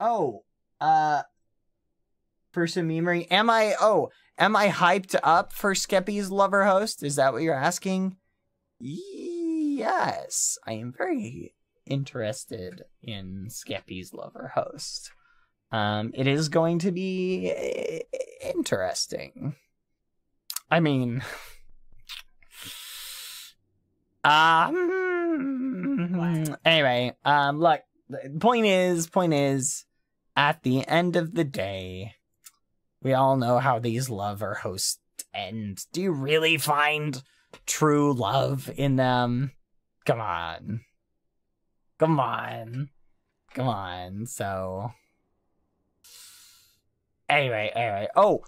Oh, for some memory, am I hyped up for Skeppy's Lover Host? Is that what you're asking? Yes, I am very interested in Skeppy's Lover Host. It is going to be interesting. I mean, anyway, look, point is, at the end of the day, we all know how these lover hosts end. Do you really find true love in them? Come on. Come on. Come on. So, anyway. Oh,